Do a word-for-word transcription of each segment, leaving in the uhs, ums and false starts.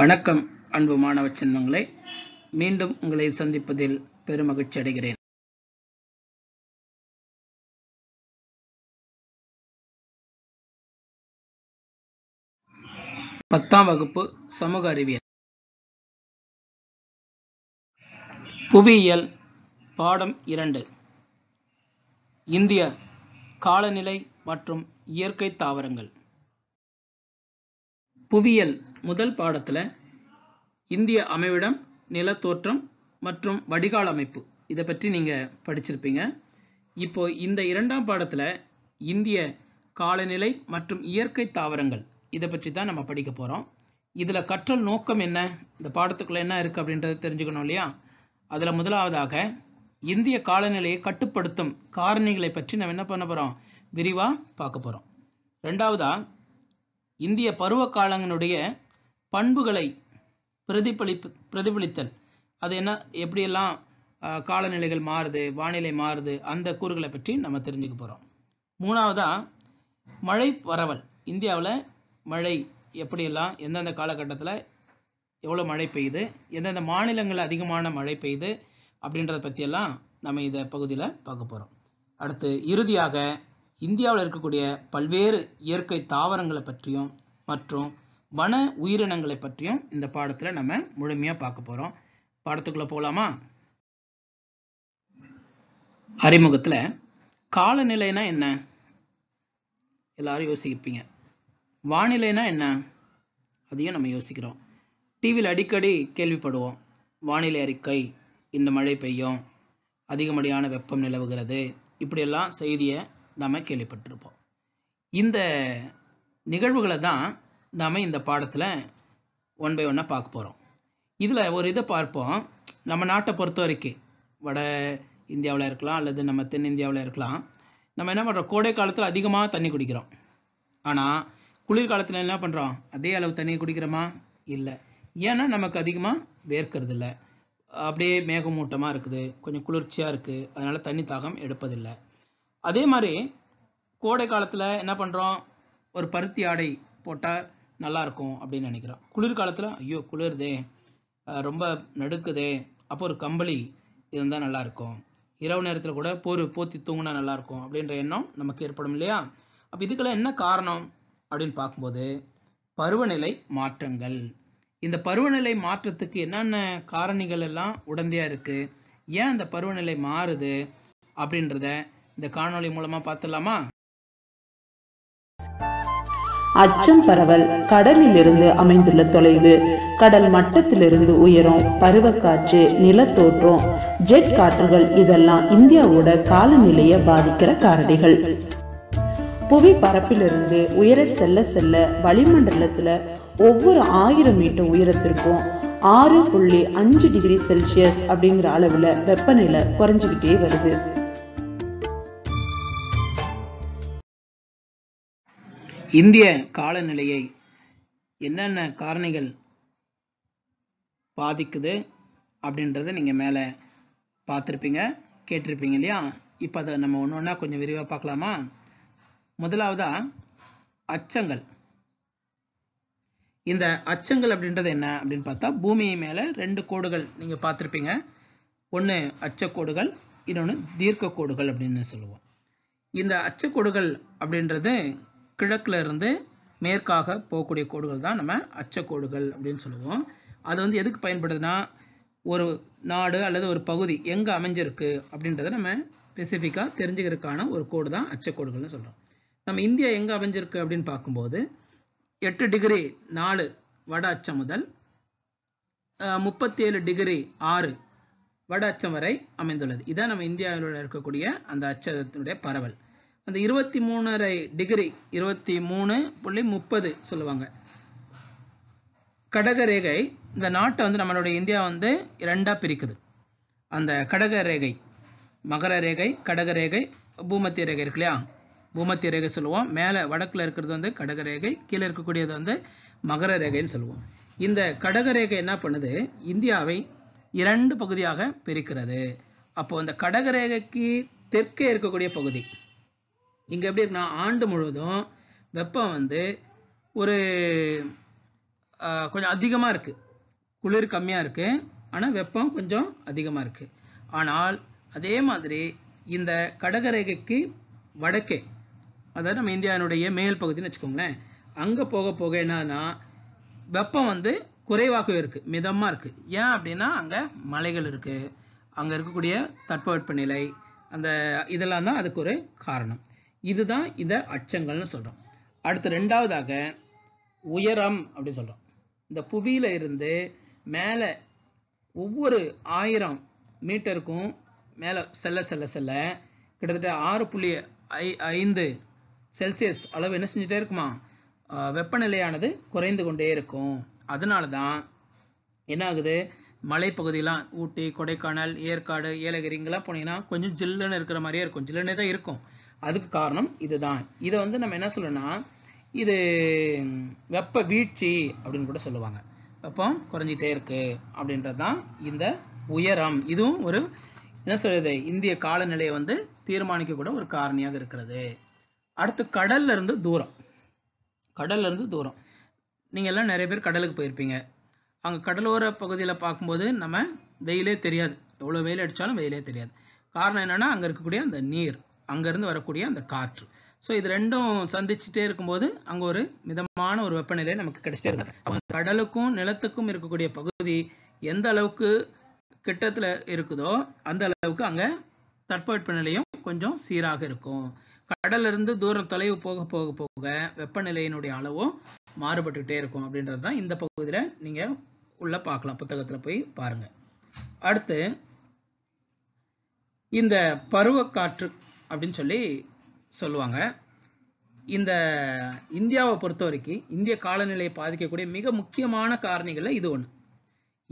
வணக்கம் அன்பு மாணவ செல்வங்களே, மீண்டும் உங்களை சந்திப்பதில் பெருமகிழ்ச்சி அடைகிறேன். பத்தாம் வகுப்பு சமூக அறிவியல் புவியியல் பாடம் இரண்டு, இந்திய காலநிலை மற்றும் இயற்கை தாவரங்கள். புவியியல் முதல் பாடத்தில் இந்திய அமைவிடம், நிலத்தோற்றம் மற்றும் வடிகால் அமைப்பு இதை பற்றி நீங்கள் படிச்சிருப்பீங்க. இப்போ இந்த இரண்டாம் பாடத்தில் இந்திய காலநிலை மற்றும் இயற்கை தாவரங்கள் இதை பற்றி தான் நம்ம படிக்க போகிறோம். இதில் கற்றல் நோக்கம் என்ன, இந்த பாடத்துக்குள்ளே என்ன இருக்குது அப்படின்றத தெரிஞ்சுக்கணும் இல்லையா? அதில் முதலாவதாக இந்திய காலநிலையை கட்டுப்படுத்தும் காரணிகளை பற்றி நம்ம என்ன பண்ண போகிறோம், விரிவாக பார்க்க போகிறோம். ரெண்டாவதாக இந்திய பருவ காலங்களுடைய பண்புகளை பிரதிபலிப்பு பிரதிபலித்தல் அது என்ன, எப்படியெல்லாம் காலநிலைகள் மாறுது, வானிலை மாறுது, அந்த கூறுகளை பற்றி நம்ம தெரிஞ்சுக்க போகிறோம். மூணாவதாக மழை பரவல், இந்தியாவில் மழை எப்படியெல்லாம் எந்தெந்த காலகட்டத்தில் எவ்வளோ மழை பெய்யுது, எந்தெந்த மாநிலங்களில் அதிகமான மழை பெய்யுது அப்படின்றத பற்றியெல்லாம் நம்ம இதை பகுதியில் பார்க்க போகிறோம். அடுத்து இறுதியாக இந்தியாவில் இருக்கக்கூடிய பல்வேறு இயற்கை தாவரங்களை பற்றியும் மற்றும் வன உயிரினங்களை பற்றியும் இந்த பாடத்தில் நம்ம முழுமையாக பார்க்க போகிறோம். பாடத்துக்குள்ளே போகலாமா? அறிமுகத்தில் காலநிலைனா என்ன எல்லாரும் யோசிப்பீங்க, வானிலைனா என்ன அதையும் நம்ம யோசிக்கிறோம். டிவியில் அடிக்கடி கேள்விப்படுவோம், வானிலை அறிக்கை இந்த மழை பெய்யும், அதிகப்படியான வெப்பம் நிலவுகிறது, இப்படியெல்லாம் செய்தியை நாம் கேள்விப்பட்டிருப்போம். இந்த நிகழ்வுகளை தான் நாம் இந்த பாடத்தில் ஒன் பை ஒன்னாக பார்க்க போகிறோம். இதில் ஒரு இதை பார்ப்போம், நம்ம நாட்டை பொறுத்த வரைக்கும் வட இந்தியாவில் இருக்கலாம் அல்லது நம்ம தென்னிந்தியாவில் இருக்கலாம், நம்ம என்ன பண்ணுறோம், கோடை காலத்தில் அதிகமாக தண்ணி குடிக்கிறோம். ஆனால் குளிர்காலத்தில் என்ன பண்ணுறோம், அதே அளவு தண்ணி குடிக்கிறோமா? இல்லை. ஏன்னா நமக்கு அதிகமாக வேர்க்கிறது இல்லை, அப்படியே மேகமூட்டமாக இருக்குது, கொஞ்சம் குளிர்ச்சியாக இருக்குது, அதனால் தண்ணி தாகம் எடுப்பதில்லை. அதே மாதிரி கோடை காலத்தில் என்ன பண்ணுறோம், ஒரு பருத்தி ஆடை போட்டால் நல்லாயிருக்கும் அப்படின்னு நினைக்கிறோம். குளிர்காலத்தில் ஐயோ குளிர்தே, ரொம்ப நடுக்குதே, அப்போ ஒரு கம்பளி இருந்தால் நல்லாயிருக்கும், இரவு நேரத்தில் கூட போர் போத்தி தூங்கினா நல்லாயிருக்கும் அப்படின்ற எண்ணம் நமக்கு ஏற்படும் இல்லையா? அப்போ இதுக்கெல்லாம் என்ன காரணம் அப்படின்னு பார்க்கும்போது பருவநிலை மாற்றங்கள். இந்த பருவநிலை மாற்றத்துக்கு என்னென்ன காரணிகள் எல்லாம் உடந்தையாக இருக்குது, ஏன் இந்த பருவநிலை மாறுது அப்படின்றத இந்த காணொளி மூலமா பார்த்துடலாமா? அச்சம் பரவல். கடலில் இருந்து அமைந்துள்ள தொலைவு, கடல் மட்டத்திலிருந்து உயரம், பருவக்காற்று, நிலத்தோற்றம், ஜெட் காற்றுகள் இதெல்லாம் இந்தியாவோட காலநிலையை பாதிக்கிற காரணிகள். புவி பரப்பிலிருந்து உயர செல்ல செல்ல வளிமண்டலத்துல ஒவ்வொரு ஆயிரம் மீட்டர் உயரத்திற்கும் ஆறு புள்ளி அஞ்சு டிகிரி செல்சியஸ் அப்படிங்கிற அளவுல வெப்பநிலை குறைஞ்சுக்கிட்டே வருது. இந்திய காலநிலையை என்னென்ன காரணிகள் பாதிக்குது அப்படின்றத நீங்கள் மேலே பார்த்துருப்பீங்க, கேட்டிருப்பீங்க இல்லையா? இப்போ அதை நம்ம ஒன்று ஒன்றா கொஞ்சம் விரிவாக பார்க்கலாமா? முதலாவதாக அச்சங்கள். இந்த அச்சங்கள் அப்படின்றது என்ன அப்படின்னு பார்த்தா, பூமியை மேலே ரெண்டு கோடுகள் நீங்கள் பார்த்துருப்பீங்க, ஒன்று அச்சக்கோடுகள், இன்னொன்று தீர்க்க கோடுகள் அப்படின்னு சொல்லுவோம். இந்த அச்சக்கோடுகள் அப்படின்றது கிழக்கில் இருந்து மேற்காக போகக்கூடிய கோடுகள் தான் நம்ம அச்சக்கோடுகள் அப்படின்னு சொல்லுவோம். அது வந்து எதுக்கு பயன்படுதுன்னா, ஒரு நாடு அல்லது ஒரு பகுதி எங்கே அமைஞ்சிருக்கு அப்படின்றத நம்ம ஸ்பெசிஃபிக்காக தெரிஞ்சுக்கிறதுக்கான ஒரு கோடு தான் அச்சக்கோடுகள்னு சொல்கிறோம். நம்ம இந்தியா எங்கே அமைஞ்சிருக்கு அப்படின்னு பார்க்கும்போது எட்டு டிகிரி நாலு வட அச்சம் முதல் முப்பத்தி ஏழு டிகிரி ஆறு வட அச்சம் வரை அமைந்துள்ளது. இதான் நம்ம இந்தியாவில் இருக்கக்கூடிய அந்த அச்சத்தினுடைய பரவல். அந்த இருபத்தி மூணரை டிகிரி இருபத்தி மூணு புள்ளி முப்பது சொல்லுவாங்க கடகரேகை இந்த நாட்டை வந்து நம்மளுடைய இந்தியா வந்து ரெண்டாக பிரிக்குது. அந்த கடகரேகை, மகர ரேகை, கடகரேகை, பூமத்திய ரேகை இருக்கு இல்லையா, பூமத்திய ரேகை சொல்லுவோம். மேலே வடக்கில் இருக்கிறது வந்து கடகரேகை, கீழே இருக்கக்கூடியது வந்து மகர ரேகைன்னு சொல்லுவோம். இந்த கடகரேகை என்ன பண்ணுது, இந்தியாவை இரண்டு பகுதியாக பிரிக்கிறது. அப்போது அந்த கடகரேகைக்கு தெற்கே இருக்கக்கூடிய பகுதி இங்கே எப்படி இருக்குன்னா, ஆண்டு முழுவதும் வெப்பம் வந்து ஒரு கொஞ்சம் அதிகமாக இருக்கு, குளிர் கம்மியாக இருக்கு, ஆனால் வெப்பம் கொஞ்சம் அதிகமாக இருக்கு. ஆனால் அதே மாதிரி இந்த கடகரேகைக்கு வடக்கே, அதாவது நம்ம இந்தியாவினுடைய மேல் பகுதின்னு வச்சுக்கோங்களேன், அங்கே போக போக என்னன்னா வெப்பம் வந்து குறைவாகவே இருக்குது, மிதமாக இருக்குது. ஏன் அப்படின்னா அங்கே மலைகள் இருக்குது, அங்கே இருக்கக்கூடிய தட்பவெப்பநிலை அந்த இதெல்லாம் தான் அதுக்கு ஒரு காரணம். இதுதான் இதை அச்சங்கள்னு சொல்கிறோம். அடுத்து ரெண்டாவதாக உயரம் அப்படின்னு சொல்கிறோம். இந்த புவியில் இருந்து மேலே ஒவ்வொரு ஆயிரம் மீட்டருக்கும் மேலே செல்ல செல்ல செல்ல கிட்டத்தட்ட ஆறு புள்ளி ஐ ஐந்து செல்சியஸ் அளவு என்ன செஞ்சுட்டே இருக்குமா, வெப்பநிலையானது குறைந்து கொண்டே இருக்கும். அதனால தான் என்ன ஆகுது, மலைப்பகுதியெலாம் ஊட்டி, கொடைக்கானல், ஏற்காடு, ஏலகிரிங்கெல்லாம் போனீங்கன்னா கொஞ்சம் ஜில்லுன்னு இருக்கிற மாதிரியே இருக்கும், ஜில்லுன்னே தான் இருக்கும். அதுக்கு காரணம் இதுதான். இதை வந்து நம்ம என்ன சொல்லணும்னா இது வெப்ப வீழ்ச்சி அப்படின்னு கூட சொல்லுவாங்க. வெப்பம் குறைஞ்சிட்டே இருக்கு அப்படின்றது தான் இந்த உயரம். இதுவும் ஒரு என்ன சொல்றது, இந்திய காலநிலையை வந்து தீர்மானிக்க கூட ஒரு காரணியாக இருக்கிறது. அடுத்து கடல்ல இருந்து தூரம், கடல்ல இருந்து தூரம். நீங்க எல்லாம் நிறைய பேர் கடலுக்கு போயிருப்பீங்க. அங்க கடலோர பகுதியில் பார்க்கும்போது நம்ம வெயிலே தெரியாது, எவ்வளவு வெயில் அடிச்சாலும் வெயிலே தெரியாது. காரணம் என்னன்னா அங்க இருக்கக்கூடிய அந்த நீர், அங்கிருந்து வரக்கூடிய அந்த காற்று, ஸோ இது ரெண்டும் சந்திச்சுட்டே இருக்கும்போது அங்கே ஒரு மிதமான ஒரு வெப்பநிலை நமக்கு கிடைச்சிட்டே இருக்கு. கடலுக்கும் நிலத்துக்கும் இருக்கக்கூடிய பகுதி எந்த அளவுக்கு கிட்டத்தில் இருக்குதோ அந்த அளவுக்கு அங்கே தட்பவெப்பநிலையும் கொஞ்சம் சீராக இருக்கும். கடலிருந்து தூரம் தொலைவு போக போக போக வெப்பநிலையினுடைய அளவும் மாறுபட்டுக்கிட்டே இருக்கும் அப்படின்றது தான் இந்த பகுதியில் நீங்கள் உள்ள பார்க்கலாம், புத்தகத்தில் போய் பாருங்க. அடுத்து இந்த பருவக்காற்று அப்படின்னு சொல்லி சொல்லுவாங்க. இந்த இந்தியாவை பொறுத்த வரைக்கும் இந்திய காலநிலையை பாதிக்கக்கூடிய மிக முக்கியமான காரணிகளில் இது ஒன்று.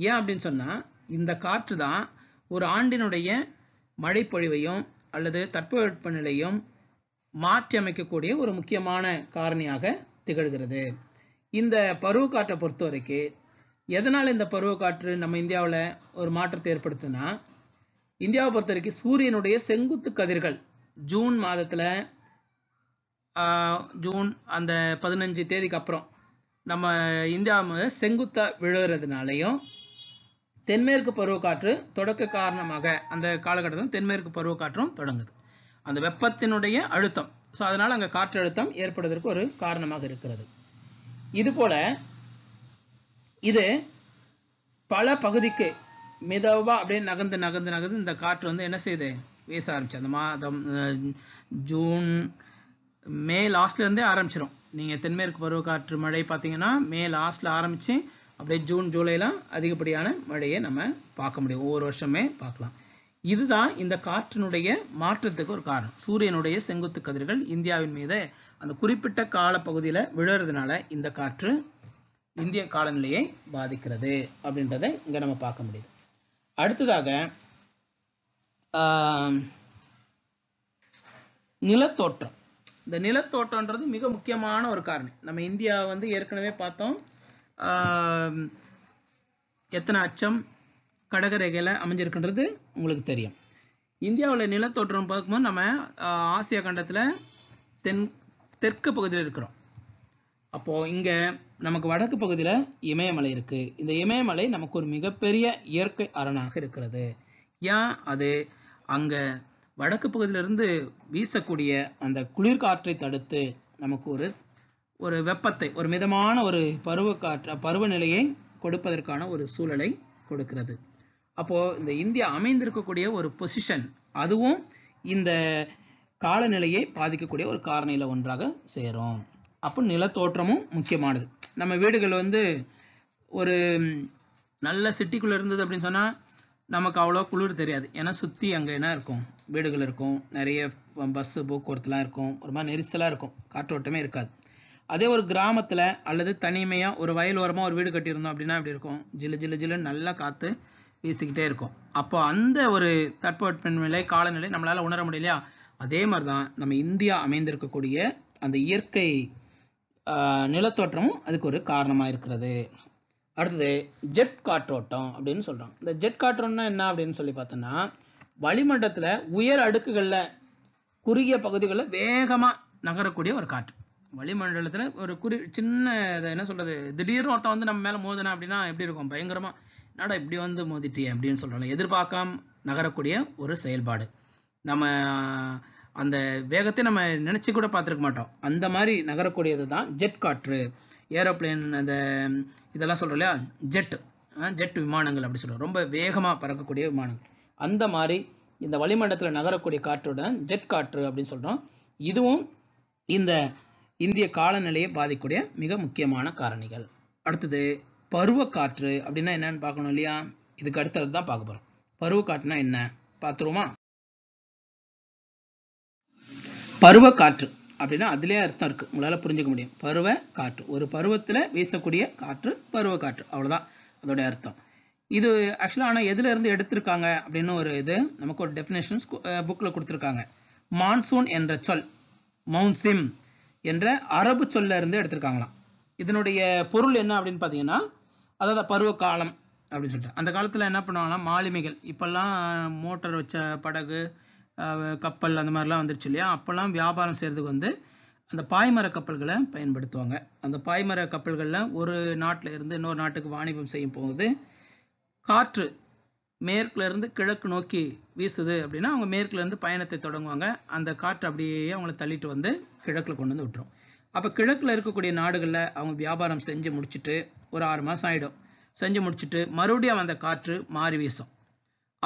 ஏன் அப்படின்னு சொன்னால் இந்த காற்று தான் ஒரு ஆண்டினுடைய மழைப்பொழிவையும் அல்லது தட்பவெப்பநிலையும் மாற்றி அமைக்கக்கூடிய ஒரு முக்கியமான காரணியாக திகழ்கிறது. இந்த பருவக்காற்றை பொறுத்த வரைக்கும் எதனால் இந்த பருவக்காற்று நம்ம இந்தியாவில் ஒரு மாற்றத்தை ஏற்படுத்துனா, இந்தியாவை பொறுத்த வரைக்கும் சூரியனுடைய செங்குத்து கதிர்கள் ஜூன் மாதத்தில் ஜூன் அந்த பதினஞ்சு தேதிக்கு அப்புறம் நம்ம இந்தியாவில் செங்குத்தாக விழுகிறதுனாலையும் தென்மேற்கு பருவக்காற்று தொடக்க காரணமாக அந்த காலகட்டத்தில் தென்மேற்கு பருவக்காற்றும் தொடங்குது. அந்த வெப்பத்தினுடைய அழுத்தம், ஸோ அதனால் அங்கே காற்று அழுத்தம் ஏற்படுவதற்கு ஒரு காரணமாக இருக்கிறது. இதுபோல் இது பல பகுதிக்கு மிதவா அப்படியே நகர்ந்து நகர்ந்து நகர்ந்து இந்த காற்று வந்து என்ன செய்யுது, பேச ஆரம்பிச்சு. அந்த மாதம் ஜூன் மே லாஸ்ட்லேருந்தே ஆரம்பிச்சிடும். நீங்கள் தென்மேற்கு பருவக்காற்று மழை பார்த்தீங்கன்னா மே லாஸ்ட்டில் ஆரம்பித்து அப்படியே ஜூன் ஜூலைலாம் அதிகப்படியான மழையை நம்ம பார்க்க முடியும், ஒவ்வொரு வருஷமே பார்க்கலாம். இதுதான் இந்த காற்றினுடைய மாற்றத்துக்கு ஒரு காரணம். சூரியனுடைய செங்குத்து கதிர்கள் இந்தியாவின் மீது அந்த குறிப்பிட்ட காலப்பகுதியில் விழுறதுனால இந்த காற்று இந்திய காலநிலையை பாதிக்கிறது அப்படின்றத இங்கே நம்ம பார்க்க முடியுது. அடுத்ததாக நிலத்தோற்றம். இந்த நிலத்தோற்றம்ன்றது மிக முக்கியமான ஒரு காரணி. நம்ம இந்தியா வந்து ஏற்கனவே பார்த்தோம், எத்தனை அச்சம் கடகரேகையில் அமைஞ்சிருக்குன்றது உங்களுக்கு தெரியும். இந்தியாவில் நிலத்தோற்றம் பார்க்கும்போது நம்ம ஆசியா கண்டத்தில் தென் தெற்கு பகுதியில் இருக்கிறோம். அப்போது இங்கே நமக்கு வடக்கு பகுதியில் இமயமலை இருக்குது. இந்த இமயமலை நமக்கு ஒரு மிகப்பெரிய இயற்கை அரணாக இருக்கிறது. ஏன், அது அங்கே வடக்கு பகுதியிலிருந்து வீசக்கூடிய அந்த குளிர்காற்றை தடுத்து நமக்கு ஒரு ஒரு வெப்பத்தை, ஒரு மிதமான ஒரு பருவ காற்று பருவநிலையை கொடுப்பதற்கான ஒரு சூழலை கொடுக்கிறது. அப்போது இந்த இந்தியா அமைந்திருக்கக்கூடிய ஒரு பொசிஷன் அதுவும் இந்த காலநிலையை பாதிக்கக்கூடிய ஒரு காரணியில் ஒன்றாக சேரும். அப்போ நிலத்தோற்றமும் முக்கியமானது. நம்ம வீடுகள் வந்து ஒரு நல்ல சிட்டிக்குள்ளே இருந்தது அப்படின்னு சொன்னால் நமக்கு அவ்வளோ குளிர் தெரியாது. ஏன்னா சுற்றி அங்கே என்ன இருக்கும், வீடுகள் இருக்கும், நிறைய பஸ்ஸு போக்குவரத்துலாம் இருக்கும், ஒரு மாதிரி நெரிசலாக இருக்கும், காற்றோட்டமே இருக்காது. அதே ஒரு கிராமத்தில் அல்லது தனிமையாக ஒரு வயல் ஓரமாக ஒரு வீடு கட்டியிருந்தோம் அப்படின்னா அப்படி இருக்கும், ஜில்லு ஜில்லு ஜில்லுன்னு நல்லா காற்று வீசிக்கிட்டே இருக்கும். அப்போ அந்த ஒரு தட்பவெப்பநிலை காலநிலை நம்மளால் உணர முடியலையா, அதே மாதிரி தான் நம்ம இந்தியா அமைந்திருக்கக்கூடிய அந்த இயற்கை நிலத்தோற்றமும் அதுக்கு ஒரு காரணமாக இருக்கிறது. அடுத்தது ஜெட் காற்றோட்டம் அப்படின்னு சொல்கிறோம். இந்த ஜெட் காற்றோட்டம்னா என்ன அப்படின்னு சொல்லி பார்த்தோன்னா, வளிமண்டலத்தில் உயர் அடுக்குகளில் குறுகிய பகுதிகளில் வேகமாக நகரக்கூடிய ஒரு காற்று. வளிமண்டலத்துல ஒரு குறி சின்ன என்ன சொல்றது திடீர்னு ஒருத்தன் வந்து நம்ம மேல மோதினா அப்படினா எப்படி இருக்கும், பயங்கரமா என்னடா இப்படி வந்து மோதிட்டியே அப்படினு சொல்றாங்க. எதிர்பார்க்காம நகரக்கூடிய ஒரு செயல்பாடு, நம்ம அந்த வேகத்தை நம்ம நினைச்சு கூட பார்த்திருக்க மாட்டோம், அந்த மாதிரி நகரக்கூடியது தான் ஜெட் காற்று. ஏரோப்ளேன் அந்த இதெல்லாம் சொல்றோம் இல்லையா, ஜெட் ஜெட் விமானங்கள் அப்படி சொல்றோம், ரொம்ப வேகமா பறக்கக்கூடிய விமானங்கள். அந்த மாதிரி இந்த வளிமண்டலத்துல நகரக்கூடிய காற்றுடன் ஜெட் காற்று அப்படின்னு சொல்றோம். இதுவும் இந்த இந்திய காலநிலையை பாதிக்கக்கூடிய மிக முக்கியமான காரணிகள். அடுத்தது பருவ காற்று அப்படின்னா என்னன்னு பார்க்கணும் இல்லையா, இதுக்கு அடுத்தது தான் பார்க்க போறோம். பருவ காற்றுனா என்ன பார்த்துருவோமா? பருவ காற்று அப்படின்னா அதுலேயே அர்த்தம் இருக்கு, உங்களால் புரிஞ்சுக்க முடியும். பருவ காற்று ஒரு பருவத்தில் வீசக்கூடிய காற்று பருவ காற்று, அவ்வளோதான் அதோடைய அர்த்தம். இது ஆக்சுவலாக ஆனால் எதுல இருந்து எடுத்திருக்காங்க அப்படின்னு ஒரு இது நமக்கு ஒரு டெஃபினேஷன் புக்கில் கொடுத்துருக்காங்க. மான்சூன் என்ற சொல் மவுன்சிம் என்ற அரபு சொல்ல இருந்து எடுத்திருக்காங்களாம். இதனுடைய பொருள் என்ன அப்படின்னு பார்த்தீங்கன்னா, அதாவது பருவ காலம் அப்படின்னு சொல்லிட்டு அந்த காலத்தில் என்ன பண்ணுவாங்கன்னா மாலுமிகள், இப்பெல்லாம் மோட்டார் வச்ச படகு கப்பல் அந்த மாதிரிலாம் வந்துருச்சு இல்லையா, அப்போல்லாம் வியாபாரம் செய்கிறதுக்கு வந்து அந்த பாய்மர கப்பல்களை பயன்படுத்துவாங்க. அந்த பாய்மர கப்பல்களில் ஒரு நாட்டில் இருந்து இன்னொரு நாட்டுக்கு வாணிபம் செய்யும் போது காற்று மேற்குலேருந்து கிழக்கு நோக்கி வீசுது அப்படின்னா அவங்க மேற்குலேருந்து பயணத்தை தொடங்குவாங்க. அந்த காற்று அப்படியே அவங்கள தள்ளிட்டு வந்து கிழக்கில் கொண்டு வந்து விட்டுரும். அப்போ கிழக்கில் இருக்கக்கூடிய நாடுகளில் அவங்க வியாபாரம் செஞ்சு முடிச்சுட்டு ஒரு ஆறு மாதம் ஆகிடும், செஞ்சு முடிச்சுட்டு மறுபடியும் அந்த காற்று மாறி வீசும்.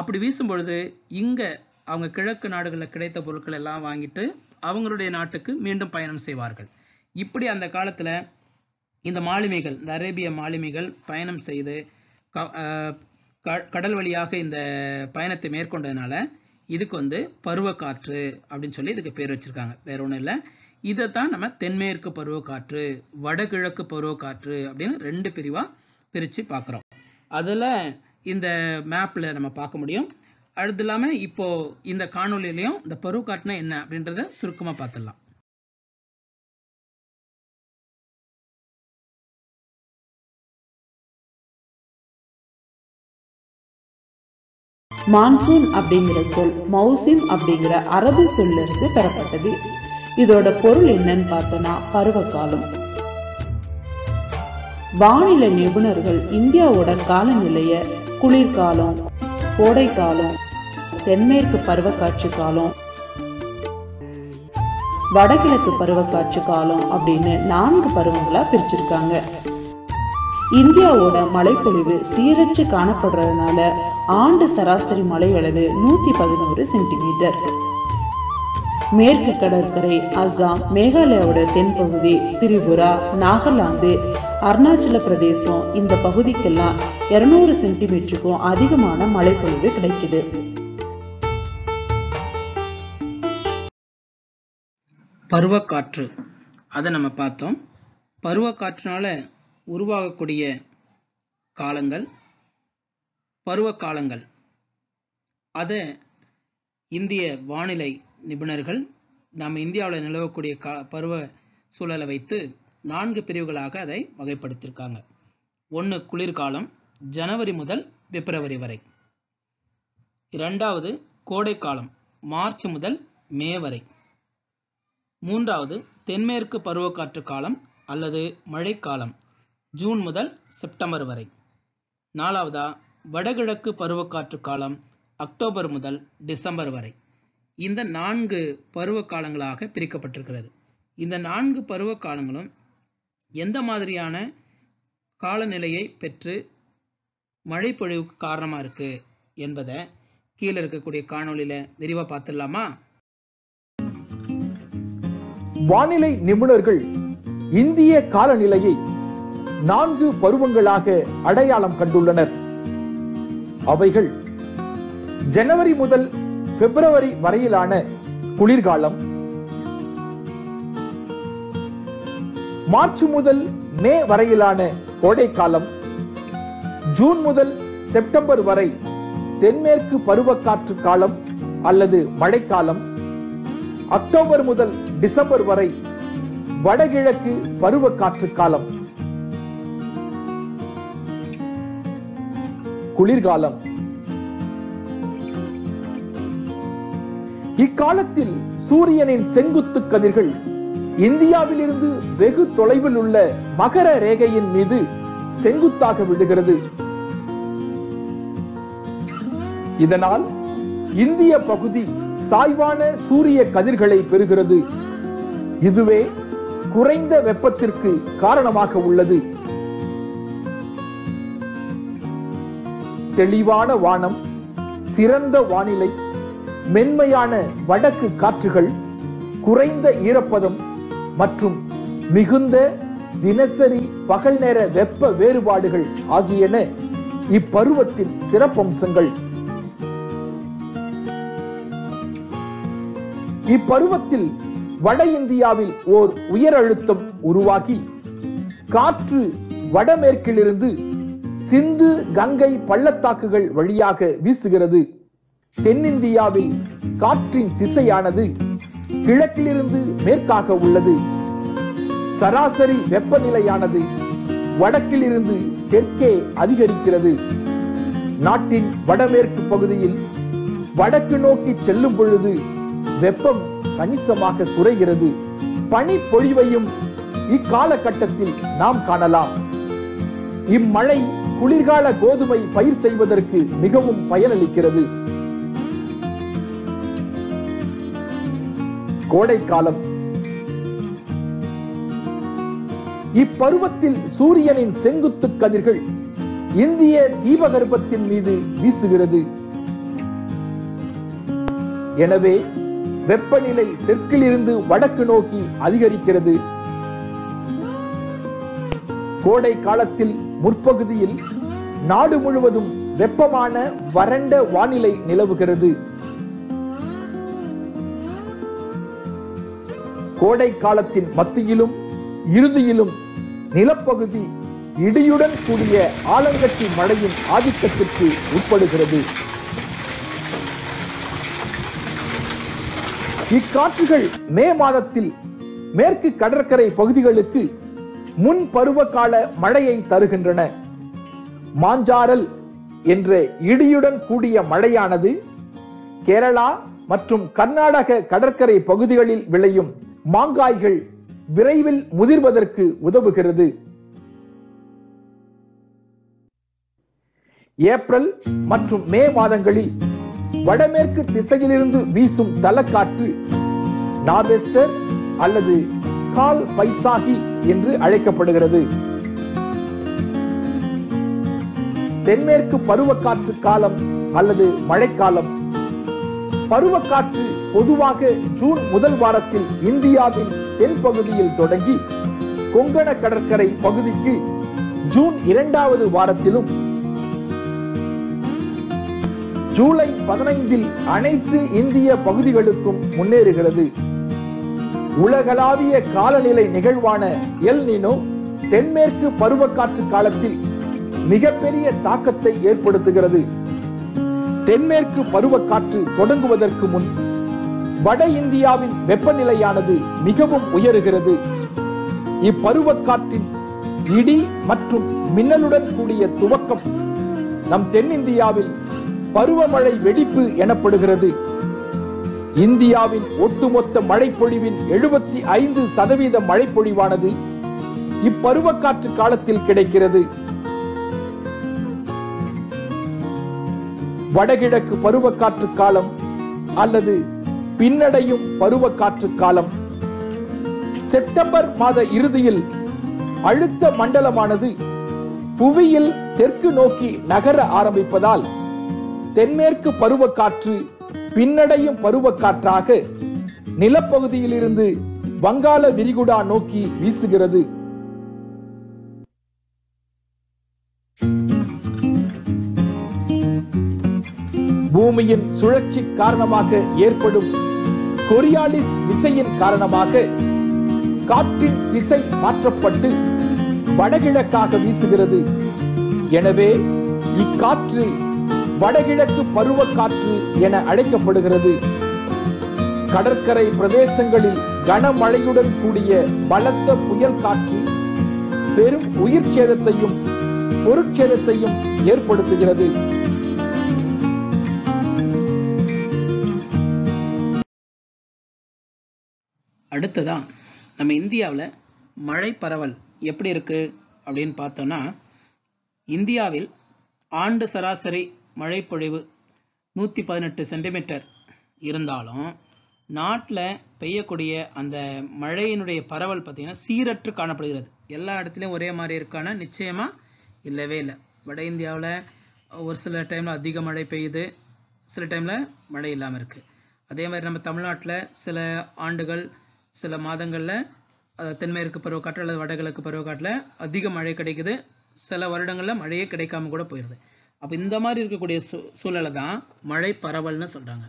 அப்படி வீசும்பொழுது இங்கே அவங்க கிழக்கு நாடுகளில் கிடைத்த பொருட்கள் எல்லாம் வாங்கிட்டு அவங்களுடைய நாட்டுக்கு மீண்டும் பயணம் செய்வார்கள். இப்படி அந்த காலத்தில் இந்த மாலுமிகள், இந்த அரேபிய மாலுமிகள் பயணம் செய்து கடல் வழியாக இந்த பயணத்தை மேற்கொண்டதுனால இதுக்கு வந்து பருவ காற்று அப்படின்னு சொல்லி இதுக்கு பேர் வச்சிருக்காங்க. வேற ஒன்றும் இல்லை, இதை தான் நம்ம தென்மேற்கு பருவ காற்று, வடகிழக்கு பருவ காற்று அப்படின்னு ரெண்டு பிரிவாக பிரித்து பார்க்குறோம். அதில் இந்த மேப்பில் நம்ம பார்க்க முடியும். அடுத்து இல்லாமல் இப்போ இந்த காணொலியிலையும் இந்த பருவ காற்றுனா என்ன அப்படின்றத சுருக்கமாக பார்த்துடலாம். மான்சூன் அப்படிங்கிற சொல் மௌசிம் அப்படிங்கிற அரபு சொல்லிருந்து பெறப்பட்டது. இதோட பொருள் என்னன்னு பார்த்தோன்னா பருவகாலம். வானிலை நிபுணர்கள் இந்தியாவோட காலநிலைய குளிர்காலம், கோடை காலம், தென்மேற்கு பருவக்காற்று காலம், வடகிழக்கு பருவக்காற்று காலம் அப்படின்னு நான்கு பருவங்களா பிரிச்சிருக்காங்க. இந்தியாவோட மழைப்பொழிவு சீரற்று காணப்படுறதுனால ஆண்டு சராசரி மழை அளவு நூத்தி பதினோரு சென்டிமீட்டர். மேற்கு கடற்கரை, அசாம், மேகாலயாவோட தென்பகுதி, திரிபுரா, நாகாலாந்து, அருணாச்சல பிரதேசம் இந்த பகுதிக்கெல்லாம் இருநூறு சென்டிமீட்டருக்கும் அதிகமான மழைப்பொழிவு கிடைக்குது. பருவக்காற்று அதை நம்ம பார்த்தோம். பருவக்காற்றுனால உருவாகக்கூடிய காலங்கள், பருவ காலங்கள் அதை இந்திய வானிலை நிபுணர்கள் நம்ம இந்தியாவில் நிலவக்கூடிய கா பருவ சூழலை வைத்து நான்கு பிரிவுகளாக அதை வகைப்படுத்தியிருக்காங்க. ஒன்று குளிர்காலம், ஜனவரி முதல் பிப்ரவரி வரை. இரண்டாவது கோடைக்காலம், மார்ச் முதல் மே வரை. மூன்றாவது தென்மேற்கு பருவக்காற்று காலம் அல்லது மழைக்காலம், ஜூன் முதல் செப்டம்பர் வரை. நாலாவதா வடகிழக்கு பருவக்காற்று காலம், அக்டோபர் முதல் டிசம்பர் வரை. இந்த நான்கு பருவ காலங்களாக பிரிக்கப்பட்டிருக்கிறது. இந்த நான்கு பருவ காலங்களும் எந்த மாதிரியான காலநிலையை பெற்று மழைப்பொழிவுக்கு காரணமாக இருக்குது என்பதை கீழே இருக்கக்கூடிய காணொலியில் விரிவாக பார்த்துடலாமா? வானிலை நிபுணர்கள் இந்திய காலநிலையை நான்கு பருவங்களாக அடையாளம் கண்டுள்ளனர். அவைகள் ஜனவரி முதல் பிப்ரவரி வரையிலான குளிர்காலம், மார்ச் முதல் மே வரையிலான கோடைக்காலம், ஜூன் முதல் செப்டம்பர் வரை தென்மேற்கு பருவக்காற்று காலம் அல்லது மழைக்காலம், அக்டோபர் முதல் டிசம்பர் வரை வடகிழக்கு பருவக்காற்று காலம். குளிர்காலம். இக்காலத்தில் சூரியனின் செங்குத்து கதிர்கள் இந்தியாவிலிருந்து வெகு தொலைவில் உள்ள மகர ரேகையின் மீது செங்குத்தாக விழுகிறது. இதனால் இந்திய பகுதி சாய்வான சூரிய கதிர்களை பெறுகிறது. இதுவே குறைந்த வெப்பத்திற்கு காரணமாக உள்ளது. தெளிவான வானம், சிறந்த வானிலை, மென்மையான வடக்கு காற்றுகள், குறைந்த ஈரப்பதம் மற்றும் மிகுந்த தினசரி பகல் நேர வெப்ப வேறுபாடுகள் ஆகியன இப்பருவத்தின் சிறப்பம்சங்கள். இப்பருவத்தில் வட இந்தியாவில் ஓர் உயர் அழுத்தம் உருவாகி காற்று வடமேற்கிலிருந்து சிந்து கங்கை பள்ளத்தாக்குகள் வழியாக வீசுகிறது. தென்னிந்தியாவில் காற்றின் திசையானது கிழக்கிலிருந்து மேற்காக உள்ளது. சராசரி வெப்பநிலையானது வடக்கிலிருந்து தெற்கே அதிகரிக்கிறது. நாட்டின் வடமேற்கு பகுதியில் வடக்கு நோக்கி செல்லும் பொழுது வெப்பம் கணிசமாக குறைகிறது. பனி பொழிவையும் இக்காலகட்டத்தில் நாம் காணலாம். இம்மழை குளிர்கால கோதுமை பயிர் செய்வதற்கு மிகவும் பயனளிக்கிறது. கோடைக்காலம். இப்பருவத்தில் சூரியனின் செங்குத்து கதிர்கள் இந்திய தீபகற்பத்தின் மீது வீசுகிறது. எனவே வெப்பநிலை தெற்கிலிருந்து வடக்கு நோக்கி அதிகரிக்கிறது. கோடை காலத்தில் முற்பகுதியில் நாடு முழுவதும் வெப்பமான வறண்ட வானிலை நிலவுகிறது. கோடை காலத்தின் மத்தியிலும் இறுதியிலும் நிலப்பகுதி இடியுடன் கூடிய ஆலங்கட்டி மழையின் ஆதிக்கத்திற்கு உட்படுகிறது. இக்காற்றுகள் மே மாதத்தில் மேற்கு கடற்கரை பகுதிகளுக்கு முன் பருவகால மழையை தருகின்றன. மாஞ்சாரல் என்ற இடியுடன் கூடிய மழையானது கேரளா மற்றும் கர்நாடக கடற்கரை பகுதிகளில் விளையும் மாங்காய்கள் விரைவில் முதிர்வதற்கு உதவுகிறது. ஏப்ரல் மற்றும் மே மாதங்களில் வடமேற்கு திசையிலிருந்து வீசும் தலக்காற்று நாபெஸ்டர் அல்லது கால் பைசாகி என்று அழைக்கப்படுகிறது. தென்மேற்கு பருவக்காற்று காலம் அல்லது மழைக்காலம். பருவக்காற்று பொதுவாக ஜூன் முதல் வாரத்தில் இந்தியாவின் தென் பகுதியில் தொடங்கி கொங்கண கடற்கரை பகுதிக்கு ஜூன் இரண்டாவது வாரத்திலும் ஜூலை பதினைந்தில் அனைத்து இந்திய பகுதிகளுக்கும் முன்னேறுகிறது. உலகளாவிய காலநிலை நிகழ்வான எல் நீனோ தென்மேற்கு பருவக்காற்று காலத்தில் மிகப்பெரிய தாக்கத்தை ஏற்படுத்துகிறது. தென்மேற்கு பருவக்காற்று தொடங்குவதற்கு முன் வட இந்தியாவின் வெப்பநிலையானது மிகவும் உயருகிறது. இப்பருவக்காற்றின் இடி மற்றும் மின்னலுடன் கூடிய துவக்கம் நம் தென்னிந்தியாவில் பருவமழை வெடிப்பு எனப்படுகிறது. இந்தியாவின் ஒட்டுமொத்த மழைப்பொழிவின் எழுபத்தி ஐந்து சதவீத மழைப்பொழிவானது இப்பருவக்காற்று காலத்தில் கிடைக்கிறது. வடகிழக்கு பருவக்காற்று காலம் அல்லது பின்னடையும் பருவக்காற்று காலம். செப்டம்பர் மாத இறுதியில் அழுத்த மண்டலமானது புவியில் தெற்கு நோக்கி நகர ஆரம்பிப்பதால் தென்மேற்கு பருவக்காற்று பின்னடையும் பருவக்காற்றாக நிலப்பகுதியிலிருந்து வங்காள விரிகுடா நோக்கி வீசுகிறது. பூமியின் சுழற்சி காரணமாக ஏற்படும் கொரியாலிஸ் விசையின் காரணமாக காற்றின் திசை மாற்றப்பட்டு வடகிழக்காக வீசுகிறது. எனவே இக்காற்று வடகிழக்கு பருவக்காற்று என அழைக்கப்படுகிறது. கடற்கரை பிரதேசங்களில் கனமழையுடன் கூடிய பலத்த புயல் காற்று பெரும் உயிர்ச்சேதத்தையும் பொருட்சேதத்தையும் ஏற்படுத்துகிறது. அடுத்ததான் நம்ம இந்தியாவுல மழை பரவல் எப்படி இருக்கு அப்படினு பார்த்தோம்னா இந்தியாவில் ஆண்டு சராசரி மழைப்பொழிவு நூற்றி பதினெட்டு சென்டிமீட்டர் இருந்தாலும் நாட்டில் பெய்யக்கூடிய அந்த மழையினுடைய பரவல் பார்த்தீங்கன்னா சீரற்று காணப்படுகிறது. எல்லா இடத்துலையும் ஒரே மாதிரி இருக்கான நிச்சயமாக இல்லவே இல்லை. வட இந்தியாவில் ஒரு சில டைமில் அதிக மழை பெய்யுது, சில டைமில் மழை இல்லாமல் இருக்குது. அதே மாதிரி நம்ம தமிழ்நாட்டில் சில ஆண்டுகள் சில மாதங்களில் தென்மேற்கு பருவக்காற்று அல்லது வடகிழக்கு பருவக்காற்றில் அதிக மழை கிடைக்குது, சில வருடங்களில் மழையே கிடைக்காம கூட போயிடுது. அப்போ இந்த மாதிரி இருக்கக்கூடிய சூ சூழலை தான் மழை பரவல்னு சொல்கிறாங்க.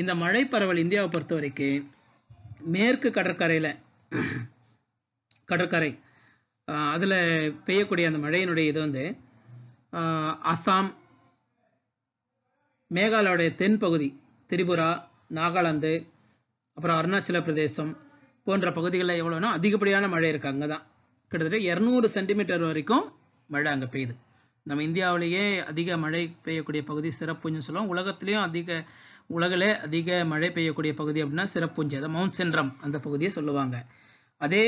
இந்த மழை பரவல் இந்தியாவை பொறுத்த வரைக்கும் மேற்கு கடற்கரையில் கடற்கரை அதில் பெய்யக்கூடிய அந்த மழையினுடைய இது வந்து அசாம், மேகாலயாவுடைய தென்பகுதி, திரிபுரா, நாகாலாந்து, அப்புறம் அருணாச்சல பிரதேசம் போன்ற பகுதிகளில் எவ்வளோனா அதிகப்படியான மழை இருக்குது. அங்கே தான் கிட்டத்தட்ட இரநூறு சென்டிமீட்டர் வரைக்கும் மழை அங்கே பெய்யுது. நம்ம இந்தியாவிலேயே அதிக மழை பெய்யக்கூடிய பகுதி சிறப்புஞ்சுன்னு சொல்லுவோம். உலகத்துலேயும் அதிக உலகிலே அதிக மழை பெய்யக்கூடிய பகுதி அப்படின்னா சிறப்புஞ்சு, அதை மவுண்ட் சென்றம் அந்த பகுதியை சொல்லுவாங்க. அதே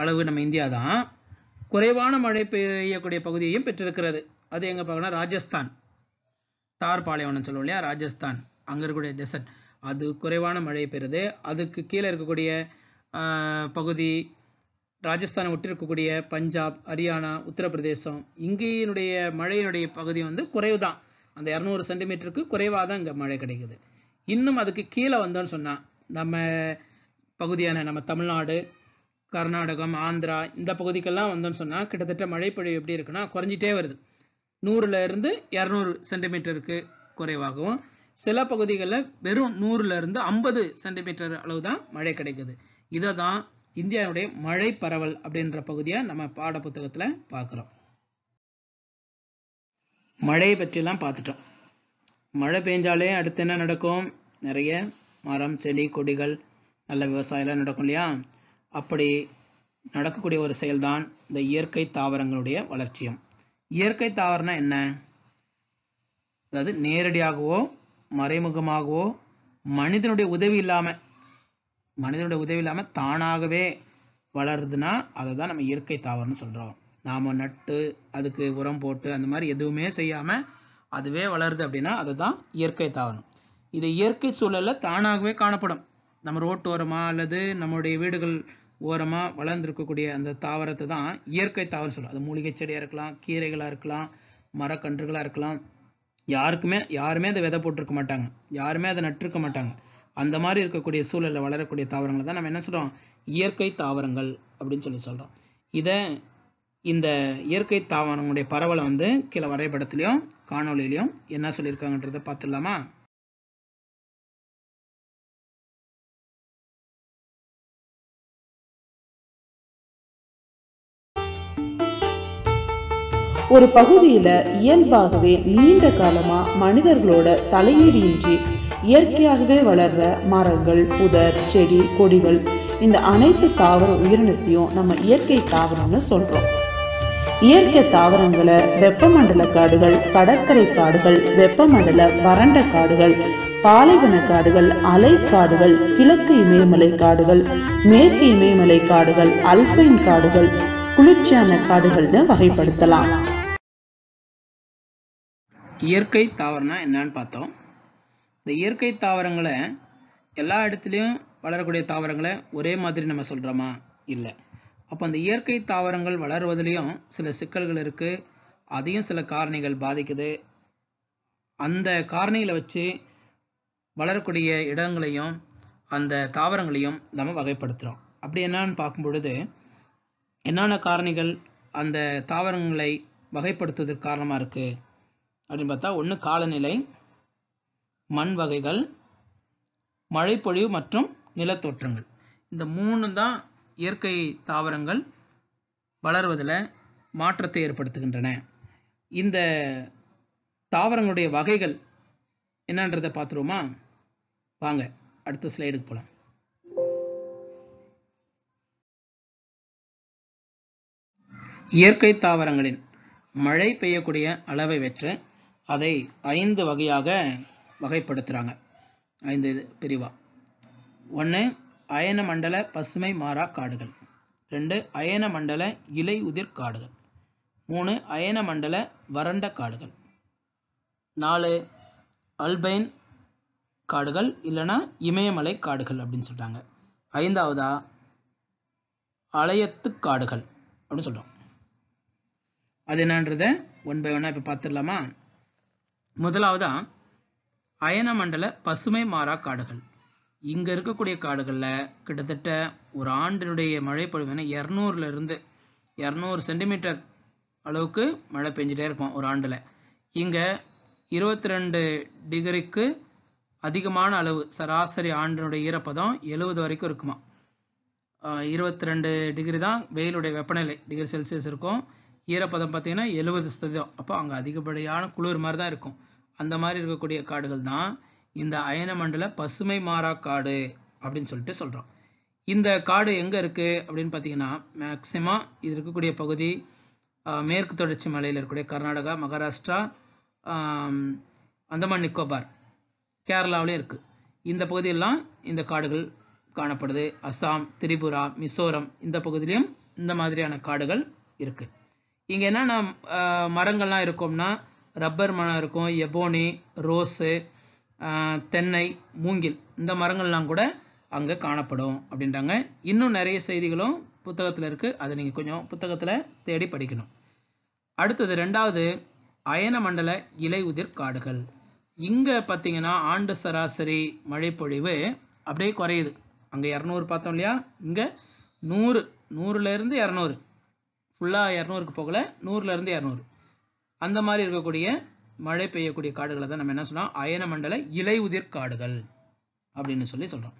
அளவு நம்ம இந்தியா தான் குறைவான மழை பெய்யக்கூடிய பகுதியையும் பெற்றிருக்கிறது. அது எங்கே பார்க்கணும், ராஜஸ்தான் தார் பாலைவனம் சொல்லுவோம் இல்லையா, ராஜஸ்தான் அங்கே இருக்கக்கூடிய டெசர்ட் அது குறைவான மழை பெறுது. அதுக்கு கீழே இருக்கக்கூடிய பகுதி, ராஜஸ்தானை ஒட்டி இருக்கக்கூடிய பஞ்சாப், ஹரியானா, உத்தரப்பிரதேசம் இங்கேயினுடைய மழையினுடைய பகுதி வந்து குறைவு தான். அந்த இரநூறு சென்டிமீட்டருக்கு குறைவாக தான் இங்கே மழை கிடைக்குது. இன்னும் அதுக்கு கீழே வந்தோன்னு சொன்னால் நம்ம பகுதியான நம்ம தமிழ்நாடு, கர்நாடகம், ஆந்திரா இந்த பகுதிக்கெல்லாம் வந்தோன்னு சொன்னால் கிட்டத்தட்ட மழைப்பொழிவு எப்படி இருக்குன்னா குறைஞ்சிட்டே வருது. நூறுலேருந்து இரநூறு சென்டிமீட்டருக்கு குறைவாகவும் சில பகுதிகளில் வெறும் நூறுலேருந்து ஐம்பது சென்டிமீட்டர் அளவு தான் மழை கிடைக்குது. இதை தான் இந்தியாவுடைய மழை பரவல் அப்படின்ற பகுதியை நம்ம பாட புத்தகத்தில் பார்க்குறோம். மழையை பற்றிலாம் பார்த்துட்டோம். மழை பெஞ்சாலே அடுத்து என்ன நடக்கும், நிறைய மரம், செடி, கொடிகள், நல்ல விவசாயம்லாம் நடக்கும் இல்லையா. அப்படி நடக்கக்கூடிய ஒரு செயல்தான் இந்த இயற்கை தாவரங்களுடைய வளர்ச்சியும். இயற்கை தாவரம்னா என்ன, அதாவது நேரடியாகவோ மறைமுகமாகவோ மனிதனுடைய உதவி இல்லாமல் மனிதனுடைய உதவி இல்லாமல் தானாகவே வளருதுன்னா அதை தான் நம்ம இயற்கை தாவரம்னு சொல்கிறோம். நாம் நட்டு அதுக்கு உரம் போட்டு அந்த மாதிரி எதுவுமே செய்யாமல் அதுவே வளருது அப்படின்னா அதை தான் இயற்கை தாவரம். இது இயற்கை சூழலில் தானாகவே காணப்படும். நம்ம ரோட்டோரமாக அல்லது நம்மளுடைய வீடுகள் ஓரமாக வளர்ந்துருக்கக்கூடிய அந்த தாவரத்தை தான் இயற்கை தாவரம் சொல்லுவோம். அது மூலிகை செடியாக இருக்கலாம், கீரைகளாக இருக்கலாம், மரக்கன்றுகளாக இருக்கலாம். யாருக்குமே யாருமே அதை விதை போட்டிருக்க மாட்டாங்க, யாருமே அதை நட்டிருக்க மாட்டாங்க. அந்த மாதிரி இருக்கக்கூடிய சூழலில் வளரக்கூடிய தாவரங்களை தான் நம்ம என்ன சொல்கிறோம், இயற்கை தாவரங்கள் அப்படின்னு சொல்லி சொல்கிறோம். இதை இந்த இயற்கை தாவரங்களுடைய பரவலை வந்து கீழே வரைபடத்துலையும் காணொலியிலையும் என்ன சொல்லியிருக்காங்கன்றதை பார்த்துடலாமா. ஒரு பகுதியில இயல்பாகவே நீண்ட காலமா மனிதர்களோட தலையீடின்றி இயற்கையாகவே வளர்ற மரங்கள், புதர், செடி, கொடிகள் இந்த அனைத்து தாவர உயிரினத்தையும் நம்ம இயற்கை தாவரம்னு சொல்றோம். இயற்கை தாவரங்களை வெப்பமண்டல காடுகள், கடற்கரை காடுகள், வெப்பமண்டல வறண்ட காடுகள், பாலைவன காடுகள், அலை காடுகள், கிழக்கு இமயமலை காடுகள், மேற்கு இமயமலை காடுகள், அல்பைன் காடுகள், குளிர்ச்சியான காடுகள்னு வகைப்படுத்தலாம். இயற்கை தாவரம்னா என்னன்னு பார்த்தோம். இந்த இயற்கை தாவரங்களை எல்லா இடத்துலையும் வளரக்கூடிய தாவரங்களை ஒரே மாதிரி நம்ம சொல்கிறோமா, இல்லை. அப்போ அந்த இயற்கை தாவரங்கள் வளருவதிலையும் சில சிக்கல்கள் இருக்குது, அதையும் சில காரணிகள் பாதிக்குது. அந்த காரணிகளை வச்சு வளரக்கூடிய இடங்களையும் அந்த தாவரங்களையும் நம்ம வகைப்படுத்துகிறோம். அப்படி என்னான்னு பார்க்கும் பொழுது என்னென்ன காரணிகள் அந்த தாவரங்களை வகைப்படுத்துவதற்கு காரணமாக இருக்குது அப்படின்னு பார்த்தா, ஒன்று காலநிலை, மண் வகைகள், மழைப்பொழிவு மற்றும் நிலத்தோற்றங்கள். இந்த மூணு தான் இயற்கை தாவரங்கள் வளர்வதில் மாற்றத்தை ஏற்படுத்துகின்றன. இந்த தாவரங்களுடைய வகைகள் என்னன்றதை பார்த்துருவோமா, வாங்க அடுத்த ஸ்லைடுக்கு போகலாம். இயற்கை தாவரங்களின் மழை பெய்யக்கூடிய அளவை வெற்று அதை ஐந்து வகையாக வகைப்படுத்துகிறாங்க, ஐந்து பிரிவாக. ஒன்று, அயன மண்டல பசுமை மாறா காடுகள். ரெண்டு அயன மண்டல இலை உதிர் காடுகள், மூணு அயன மண்டல வறண்ட காடுகள், நாலு அல்பைன் காடுகள் இல்லைன்னா இமயமலை காடுகள் அப்படின்னு சொல்கிறாங்க. ஐந்தாவதா அலையத்து காடுகள் அப்படின்னு சொல்கிறோம். அது என்னன்றத ஒன் பை ஒன்னா இப்போ பார்த்துடலாமா? முதலாவதா அயன மண்டல பசுமை மாறா காடுகள். இங்கே இருக்கக்கூடிய காடுகளில் கிட்டத்தட்ட ஒரு ஆண்டினுடைய மழை பொழிவுனா இரநூறுலேருந்து இரநூறு சென்டிமீட்டர் அளவுக்கு மழை பெஞ்சிட்டே இருக்கும் ஒரு ஆண்டில். இங்கே இருபத்தி ரெண்டு டிகிரிக்கு அதிகமான அளவு சராசரி ஆண்டினுடைய ஈரப்பதம் எழுபது வரைக்கும் இருக்குமா. இருபத்தி ரெண்டு டிகிரி தான் வெயிலுடைய வெப்பநிலை டிகிரி செல்சியஸ் இருக்கும். ஈரப்பதம் பார்த்தீங்கன்னா எழுபது சதவீதம். அப்போ அங்கே அதிகப்படியான குளிர் மாதிரி தான் இருக்கும். அந்த மாதிரி இருக்கக்கூடிய காடுகள் தான் இந்த அயன மண்டல பசுமை மாறா காடு அப்படின்னு சொல்லிட்டு சொல்கிறோம். இந்த காடு எங்கே இருக்குது அப்படின்னு பார்த்தீங்கன்னா மேக்சிமம் இது இருக்கக்கூடிய பகுதி மேற்கு தொடர்ச்சி மலையில் இருக்கக்கூடிய கர்நாடகா, மகாராஷ்டிரா, அந்தமான் நிக்கோபார், கேரளாவிலையும் இருக்குது. இந்த பகுதியெல்லாம் இந்த காடுகள் காணப்படுது. அஸ்ஸாம், திரிபுரா, மிசோரம் இந்த பகுதியிலையும் இந்த மாதிரியான காடுகள் இருக்குது. இங்கே என்னென்ன மரங்கள்லாம் இருக்கும்னா ரப்பர் மரம் இருக்கும், எபோனி, ரோஸு, தென்னை, மூங்கில் இந்த மரங்கள்லாம் கூட அங்கே காணப்படும் அப்படின்றாங்க. இன்னும் நிறைய செய்திகளும் புத்தகத்தில் இருக்குது. அதை நீங்கள் கொஞ்சம் புத்தகத்தில் தேடி படிக்கணும். அடுத்தது ரெண்டாவது அயன மண்டல இலை உதிர் காடுகள். இங்கே பார்த்தீங்கன்னா ஆண்டு சராசரி மழைப்பொழிவு அப்படியே குறையுது. அங்கே இரநூறு பார்த்தோம் இல்லையா, இங்கே நூறு நூறுலேருந்து இரநூறு ஃபுல்லாக இரநூறுக்கு போகல, நூறுலேருந்து இரநூறு அந்த மாதிரி இருக்கக்கூடிய மழை பெய்யக்கூடிய காடுகளை தான் நம்ம என்ன சொன்னோம், அயன மண்டல இலை உதிர் காடுகள் அப்படின்னு சொல்லி சொல்கிறோம்.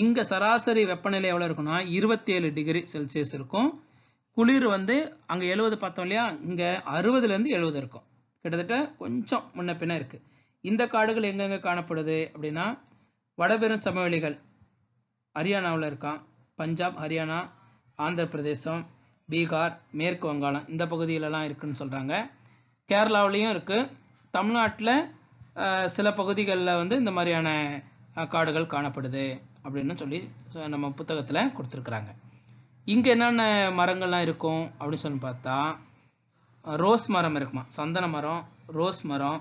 இங்கே சராசரி வெப்பநிலை எவ்வளோ இருக்குன்னா இருபத்தி ஏழு டிகிரி செல்சியஸ் இருக்கும். குளிர் வந்து அங்கே எழுபது பார்த்தோம் இல்லையா, இங்கே அறுபதுலேருந்து எழுபது இருக்கும். கிட்டத்தட்ட கொஞ்சம் முன்ன பின்ன இருக்குது. இந்த காடுகள் எங்கெங்கே காணப்படுது அப்படின்னா வடபெரும் சமவெளிகள் ஹரியானாவில் இருக்கான், பஞ்சாப், ஹரியானா, ஆந்திர பிரதேசம், பீகார், மேற்கு வங்காளம் இந்த பகுதியிலலாம் இருக்குதுன்னு சொல்கிறாங்க. கேரளாவிலையும் இருக்குது. தமிழ்நாட்டில் சில பகுதிகளில் வந்து இந்த மாதிரியான காடுகள் காணப்படுது அப்படின்னு சொல்லி நம்ம புத்தகத்தில் கொடுத்துருக்குறாங்க. இங்கே என்னென்ன மரங்கள்லாம் இருக்கும் அப்படின்னு சொல்லி பார்த்தா ரோஸ் மரம் இருக்குமா, சந்தன மரம், ரோஸ் மரம்,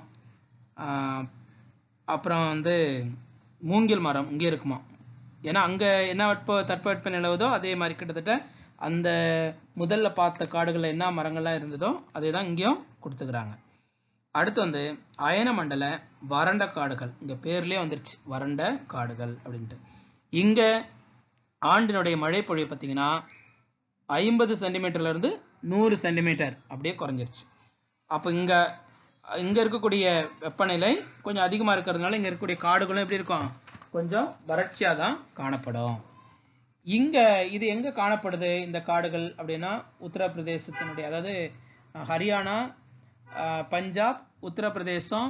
அப்புறம் வந்து மூங்கில் மரம் இங்கே இருக்குமா. ஏன்னா அங்கே என்ன வெட்ப தட்பவெட்ப நிலவுதோ அதே மாதிரி கிட்டத்தட்ட அந்த முதல்ல பார்த்த காடுகளில் என்ன மரங்கள்லாம் இருந்ததோ அதே தான் இங்கேயும் கொடுத்துக்கிறாங்க. அடுத்து வந்து அயன மண்டல வறண்ட காடுகள். இங்கே பேர்லேயே வந்துருச்சு வறண்ட காடுகள் அப்படின்ட்டு. இங்கே ஆண்டினுடைய மழை பொழிவு பார்த்தீங்கன்னா ஐம்பது சென்டிமீட்டர்லேருந்து நூறு சென்டிமீட்டர் அப்படியே குறைஞ்சிருச்சு. அப்போ இங்கே இங்கே இருக்கக்கூடிய வெப்பநிலை கொஞ்சம் அதிகமாக இருக்கிறதுனால இங்கே இருக்கக்கூடிய காடுகளும் எப்படி இருக்கும், கொஞ்சம் வறட்சியாக தான் காணப்படும். இங்கே இது எங்கே காணப்படுது இந்த காடுகள் அப்படின்னா உத்தரப்பிரதேசத்தினுடைய, அதாவது ஹரியானா, பஞ்சாப், உத்தரப்பிரதேசம்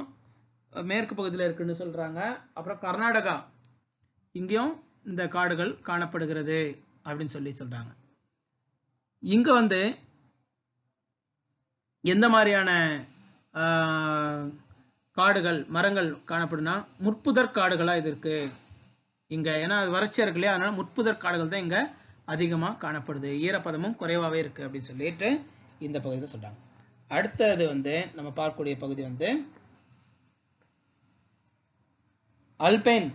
மேற்கு பகுதியில் இருக்குன்னு சொல்கிறாங்க. அப்புறம் கர்நாடகா இங்கேயும் இந்த காடுகள் காணப்படுகிறது அப்படின்னு சொல்லி சொல்கிறாங்க. இங்கே வந்து எந்த மாதிரியான காடுகள் மரங்கள் காணப்படுனா முற்புதற் காடுகளாக இது இருக்குது இங்கே. ஏன்னா அது வறட்சியாக இருக்கு இல்லையா, அதனால் முற்புதற் காடுகள் தான் இங்கே அதிகமாக காணப்படுது. ஈரப்பதமும் குறைவாகவே இருக்குது அப்படின்னு சொல்லிட்டு இந்த பகுதியில் சொல்கிறாங்க. அடுத்தது வந்து நம்ம பார்க்கக்கூடிய பகுதி வந்து அல்பைன்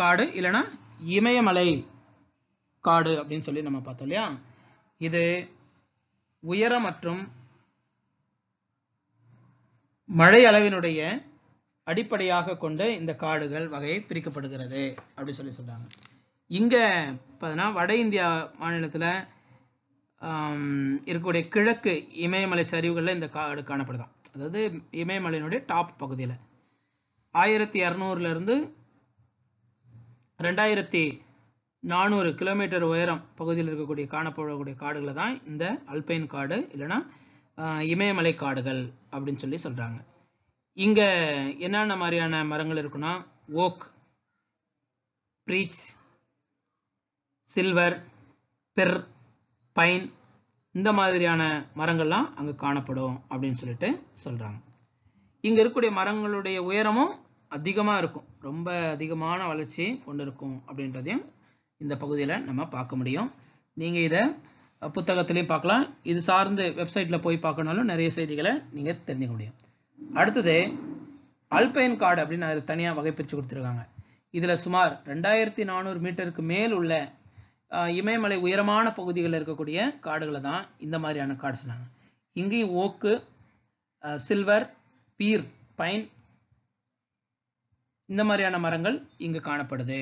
காடு இல்லைன்னா இமயமலை காடு அப்படின்னு சொல்லி நம்ம பார்த்தோம் இல்லையா. இது உயர மற்றும் மழை அளவினுடைய அடிப்படையாக கொண்டு இந்த காடுகள் வகையை பிரிக்கப்படுகிறது அப்படின்னு சொல்லி சொல்றாங்க. இங்கே பார்த்தீங்கன்னா வட இந்தியா மாநிலத்தில் இருக்கக்கூடிய கிழக்கு இமயமலை சரிவுகளில் இந்த காடு காணப்படுதான். அதாவது இமயமலையினுடைய டாப் பகுதியில் ஆயிரத்தி இரநூறுலேருந்து ரெண்டாயிரத்தி நானூறு கிலோமீட்டர் உயரம் பகுதியில் இருக்கக்கூடிய காணப்படக்கூடிய காடுகளை தான் இந்த அல்பைன் காடு இல்லைன்னா இமயமலை காடுகள் அப்படின்னு சொல்லி சொல்கிறாங்க. இங்கே என்னென்ன மாதிரியான மரங்கள் இருக்குன்னா oak, birch, silver, fir, pine இந்த மாதிரியான மரங்கள்லாம் அங்கே காணப்படும் அப்படின்னு சொல்லிட்டு சொல்கிறாங்க. இங்கே இருக்கக்கூடிய மரங்களுடைய உயரமும் அதிகமாக இருக்கும், ரொம்ப அதிகமான வளர்ச்சி கொண்டு இருக்கும் அப்படின்றதையும் இந்த பகுதியில் நம்ம பார்க்க முடியும். நீங்கள் இதை புத்தகத்திலையும் பார்க்கலாம். இது சார்ந்த வெப்சைட்டில் போய் பார்க்கணும்னாலும் நிறைய செய்திகளை நீங்கள் தெரிஞ்சுக்க முடியும். அடுத்தது அல்பைன் காடு அப்படின்னு அது தனியாக வகை பிரித்து கொடுத்துருக்காங்க. இதில் சுமார் ரெண்டாயிரத்தி நானூறு மீட்டருக்கு மேல் உள்ள இமயமலை உயரமான பகுதிகளில் இருக்கக்கூடிய காடுகளை தான் இந்த மாதிரியான காடு சொன்னாங்க. இங்கேயும் ஓக்கு, சில்வர், பீர், பைன் இந்த மாதிரியான மரங்கள் இங்கு காணப்படுது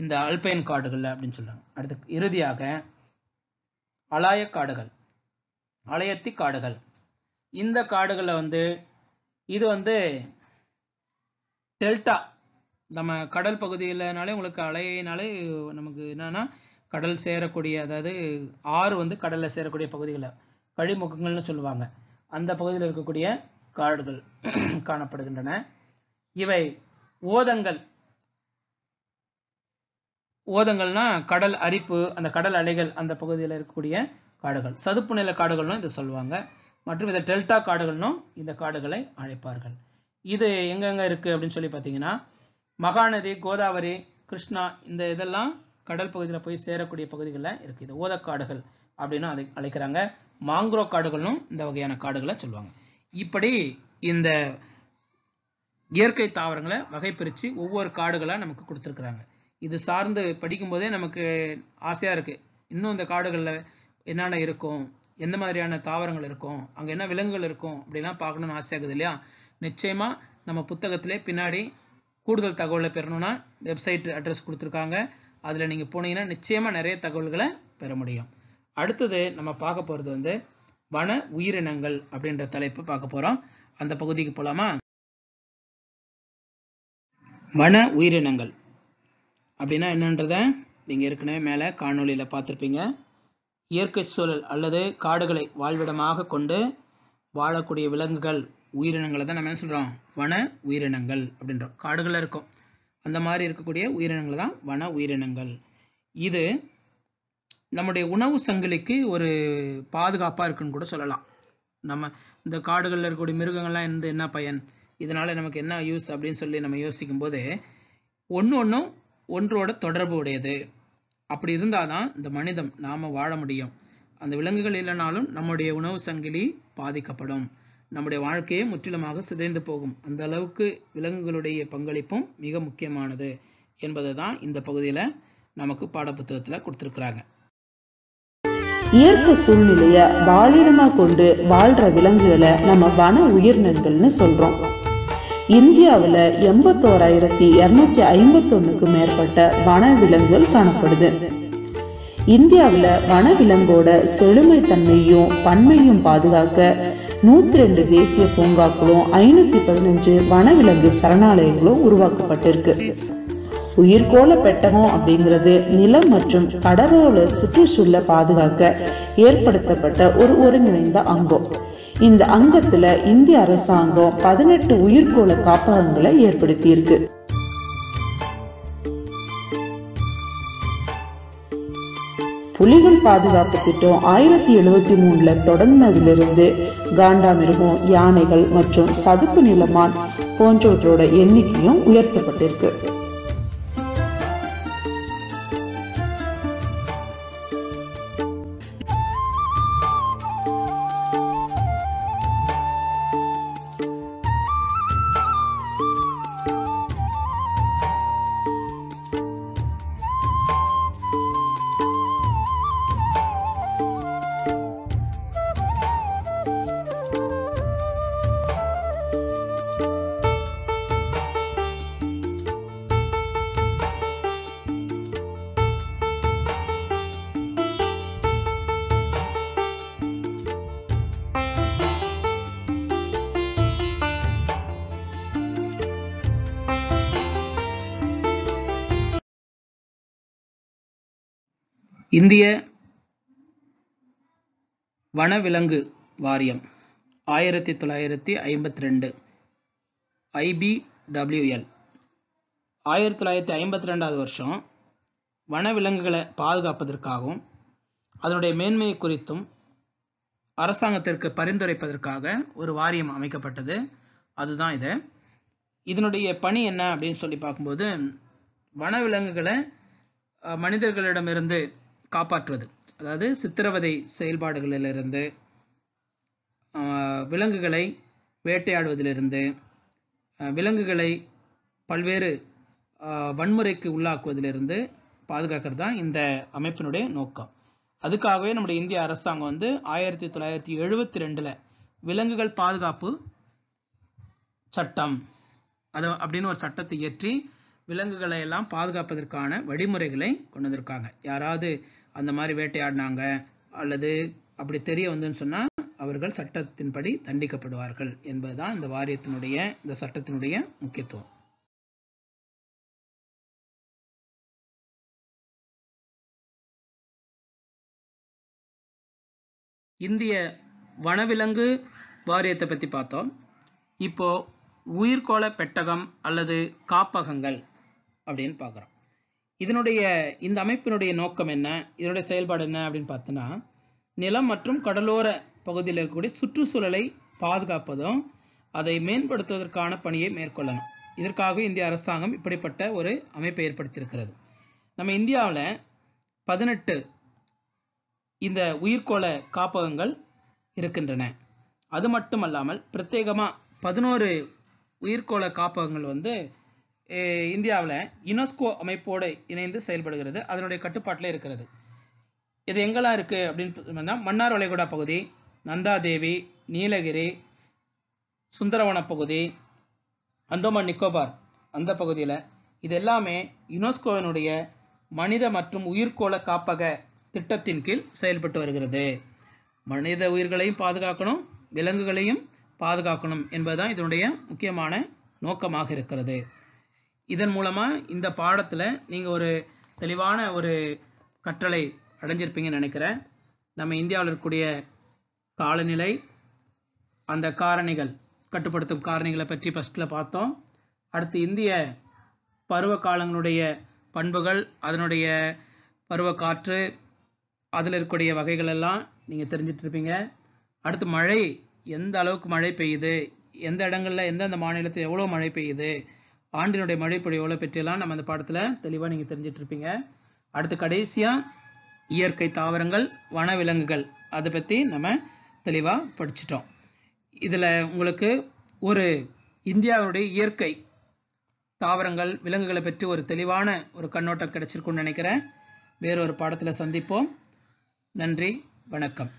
இந்த அல்பைன் காடுகளில் அப்படின்னு சொல்றாங்க. அடுத்து இறுதியாக அலாய காடுகள், அலையத்தி காடுகள். இந்த காடுகளில் வந்து இது வந்து டெல்டா, நம்ம கடல் பகுதியிலனாலே உங்களுக்கு அலையினாலே நமக்கு என்னன்னா கடல் சேரக்கூடிய, அதாவது ஆறு வந்து கடலில் சேரக்கூடிய பகுதிகளை கழிமுகங்கள்னு சொல்லுவாங்க. அந்த பகுதியில் இருக்கக்கூடிய காடுகள் காணப்படுகின்றன. இவை ஓதங்கள், ஓதங்கள்னா கடல் அரிப்பு, அந்த கடல் அலைகள் அந்த பகுதியில் இருக்கக்கூடிய காடுகள், சதுப்பு நில காடுகள்னும் இதை சொல்லுவாங்க. மற்றும் இதை டெல்டா காடுகள்னும் இந்த காடுகளை அழைப்பார்கள். இது எங்கெங்க இருக்கு அப்படின்னு சொல்லி பார்த்தீங்கன்னா மகாநதி, கோதாவரி, கிருஷ்ணா இந்த இதெல்லாம் கடல் பகுதியில் போய் சேரக்கூடிய பகுதிகளில் இருக்கு. இது ஓதக்காடுகள் அப்படின்னு அதை அழைக்கிறாங்க. மாங்க்ரோ காடுகள்னும் இந்த வகையான காடுகளை சொல்லுவாங்க. இப்படி இந்த இயற்கை தாவரங்களை வகை பிரித்து ஒவ்வொரு காடுகளாக நமக்கு கொடுத்துருக்குறாங்க. இது சார்ந்து படிக்கும்போதே நமக்கு ஆசையாக இருக்குது, இன்னும் இந்த காடுகளில் என்னென்ன இருக்கும், எந்த மாதிரியான தாவரங்கள் இருக்கும், அங்கே என்ன விலங்குகள் இருக்கும் அப்படிலாம் பார்க்கணுன்னு ஆசையாகுது இல்லையா? நிச்சயமாக நம்ம புத்தகத்திலே பின்னாடி கூடுதல் தகவலை பெறணுன்னா வெப்சைட் அட்ரஸ் கொடுத்துருக்காங்க, அதில் நீங்கள் போனீங்கன்னா நிச்சயமாக நிறைய தகவல்களை பெற முடியும். அடுத்தது நம்ம பார்க்க போகிறது வந்து வன உயிரினங்கள் அப்படின்ற தலைப்பு பார்க்க போகிறோம். அந்த பகுதிக்கு போகலாமா? வன உயிரினங்கள் அப்படின்னா என்னன்றத நீங்கள் ஏற்கனவே மேலே காணொலியில் பார்த்துருப்பீங்க. இயற்கை சூழல் அல்லது காடுகளை வாழ்விடமாக கொண்டு வாழக்கூடிய விலங்குகள், உயிரினங்களை தான் நம்ம என்ன சொல்கிறோம், வன உயிரினங்கள் அப்படின்றோம். காடுகளில் இருக்கும் அந்த மாதிரி இருக்கக்கூடிய உயிரினங்கள் தான் வன உயிரினங்கள். இது நம்முடைய உணவு சங்கிலிக்கு ஒரு பாதுகாப்பாக இருக்குன்னு கூட சொல்லலாம். நம்ம இந்த காடுகளில் இருக்கக்கூடிய மிருகங்கள்லாம் இருந்து என்ன பயன், இதனால் நமக்கு என்ன யூஸ் அப்படின்னு சொல்லி நம்ம யோசிக்கும் போது ஒன்று ஒன்றும் ஒன்றோட தொடர்பு உடையது. அப்படி இருந்தால் தான் இந்த மனிதம் நாம் வாழ முடியும். அந்த விலங்குகள் இல்லைனாலும் நம்முடைய உணவு சங்கிலி பாதிக்கப்படும், நம்முடைய வாழ்க்கையை முற்றிலுமாக சிதைந்து போகும். அந்த அளவுக்கு விலங்குகளுடைய பங்களிப்பும் மிக முக்கியமானது என்பதை தான் இந்த பகுதியில் நமக்கு பாடப்புத்தகத்தில் கொடுத்துருக்குறாங்க. இயற்கை சூழ்நிலையை வாழிடமாக கொண்டு வாழ்கிற விலங்குகளை நம்ம வன உயிரினங்கள்னு சொல்கிறோம். இந்தியாவில் எண்பத்தோராயிரத்தி இரநூத்தி ஐம்பத்தொன்னுக்கு மேற்பட்ட வனவிலங்குகள் காணப்படுது. இந்தியாவில் வனவிலங்கோட செழுமைத்தன்மையும் பன்மையும் பாதுகாக்க நூற்றி ரெண்டு தேசிய பூங்காக்களும் ஐநூற்றி பதினஞ்சு வனவிலங்கு சரணாலயங்களும் உருவாக்கப்பட்டிருக்கு. உயிர்கோள பெட்டகம் அப்படிங்கிறது நிலம் மற்றும் கடலோர சுற்றுச்சூழலை பாதுகாக்க ஏற்படுத்தப்பட்ட ஒரு ஒருங்கிணைந்த அங்கம். இந்த அங்கத்துல இந்திய அரசாங்கம் பதினெட்டு உயிர்கோள காப்பகங்களை ஏற்படுத்தி இருக்கு. புலிகள் பாதுகாப்பு திட்டம் ஆயிரத்தி எழுபத்தி மூணுல தொடங்கினதிலிருந்து காண்டாமிருகம், யானைகள் மற்றும் சதுப்பு நிலமான் போன்றவற்றோட எண்ணிக்கையும் உயர்த்தப்பட்டிருக்கு. இந்திய வனவிலங்கு வாரியம் ஆயிரத்தி தொள்ளாயிரத்தி ஐம்பத்தி ரெண்டு ஐபிடபிள்யூஎல் ஆயிரத்தி தொள்ளாயிரத்தி ஐம்பத்தி ரெண்டாவது வருஷம் வனவிலங்குகளை பாதுகாப்பதற்காகவும் அதனுடைய மேன்மை குறித்தும் அரசாங்கத்திற்கு பரிந்துரைப்பதற்காக ஒரு வாரியம் அமைக்கப்பட்டது. அதுதான் இது. இதனுடைய பணி என்ன அப்படின்னு சொல்லி பார்க்கும்போது வனவிலங்குகளை மனிதர்களிடமிருந்து காப்பாற்றுவது, அதாவது சித்திரவதை செயல்பாடுகளிலிருந்து, விலங்குகளை வேட்டையாடுவதிலிருந்து, விலங்குகளை பல்வேறு வன்முறைக்கு உள்ளாக்குவதிலிருந்து பாதுகாக்கிறது தான் இந்த அமைப்பினுடைய நோக்கம். அதுக்காகவே நம்முடைய இந்திய அரசாங்கம் வந்து ஆயிரத்தி தொள்ளாயிரத்தி எழுபத்தி ரெண்டுல விலங்குகள் பாதுகாப்பு சட்டம் அது அப்படின்னு ஒரு சட்டத்தை இயற்றி விலங்குகளை எல்லாம் பாதுகாப்பதற்கான வழிமுறைகளை கொண்டு வந்திருக்காங்க. யாராவது அந்த மாதிரி வேட்டையாடினாங்க அல்லது அப்படி தெரிய வந்துன்னு சொன்னால் அவர்கள் சட்டத்தின்படி தண்டிக்கப்படுவார்கள் என்பதுதான் இந்த வாரியத்தினுடைய இந்த சட்டத்தினுடைய முக்கியத்துவம். இந்திய வனவிலங்கு வாரியத்தை பற்றி பார்த்தோம். இப்போ உயிர்கோள பெட்டகம் அல்லது காப்பகங்கள் அப்படின்னு பார்க்குறோம். இதனுடைய இந்த அமைப்பினுடைய நோக்கம் என்ன, இதனுடைய செயல்பாடு என்ன அப்படின்னு பார்த்தோன்னா, நிலம் மற்றும் கடலோர பகுதியில் இருக்கக்கூடிய சுற்றுச்சூழலை பாதுகாப்பதும் அதை மேம்படுத்துவதற்கான பணியை மேற்கொள்ளணும். இதற்காக இந்திய அரசாங்கம் இப்படிப்பட்ட ஒரு அமைப்பை ஏற்படுத்தியிருக்கிறது. நம்ம இந்தியாவில் பதினெட்டு இந்த உயிர்கோள காப்பகங்கள் இருக்கின்றன. அது மட்டுமல்லாமல் பிரத்யேகமாக பதினோரு உயிர்கோள காப்பகங்கள் வந்து இந்தியாவில் யுனெஸ்கோ அமைப்போடு இணைந்து செயல்படுகிறது, அதனுடைய கட்டுப்பாட்டில் இருக்கிறது. இது எங்கெல்லாம் இருக்குது அப்படின்னு, மன்னார் வளைகுடா பகுதி, நந்தாதேவி, நீலகிரி, சுந்தரவன பகுதி, அந்தோமான் நிக்கோபார் அந்த பகுதியில், இது எல்லாமே யுனெஸ்கோவினுடைய மனித மற்றும் உயிர்கோள காப்பக திட்டத்தின் கீழ் செயல்பட்டு வருகிறது. மனித உயிர்களையும் பாதுகாக்கணும், விலங்குகளையும் பாதுகாக்கணும் என்பதுதான் இதனுடைய முக்கியமான நோக்கமாக இருக்கிறது. இதன் மூலமாக இந்த பாடத்தில் நீங்கள் ஒரு தெளிவான ஒரு கற்றலை அடைஞ்சிருப்பீங்கன்னு நினைக்கிறேன். நம்ம இந்தியாவில் இருக்கக்கூடிய காலநிலை, அந்த காரணிகள், கட்டுப்படுத்தும் காரணிகளை பற்றி ஃபஸ்ட்டில் பார்த்தோம். அடுத்து இந்திய பருவ காலங்களுடைய பண்புகள், அதனுடைய பருவ காற்று, அதில் இருக்கக்கூடிய வகைகள் எல்லாம் நீங்கள் தெரிஞ்சிட்ருப்பீங்க. அடுத்து மழை, எந்த அளவுக்கு மழை பெய்யுது, எந்த இடங்களில் எந்தெந்த மாநிலத்தில் எவ்வளோ மழை பெய்யுது, ஆண்டினுடைய மழைப்பொழி எவ்வளோ பெற்றெல்லாம் நம்ம அந்த பாடத்தில் தெளிவாக நீங்கள் தெரிஞ்சிட்ருப்பீங்க. அடுத்து கடைசியாக இயற்கை தாவரங்கள், வனவிலங்குகள், அதை பற்றி நம்ம தெளிவாக படிச்சிட்டோம். இதில் உங்களுக்கு ஒரு இந்தியாவுடைய இயற்கை தாவரங்கள், விலங்குகளை பற்றி ஒரு தெளிவான ஒரு கண்ணோட்டம் கிடைச்சிருக்குன்னு நினைக்கிறேன். வேறொரு பாடத்தில் சந்திப்போம். நன்றி, வணக்கம்.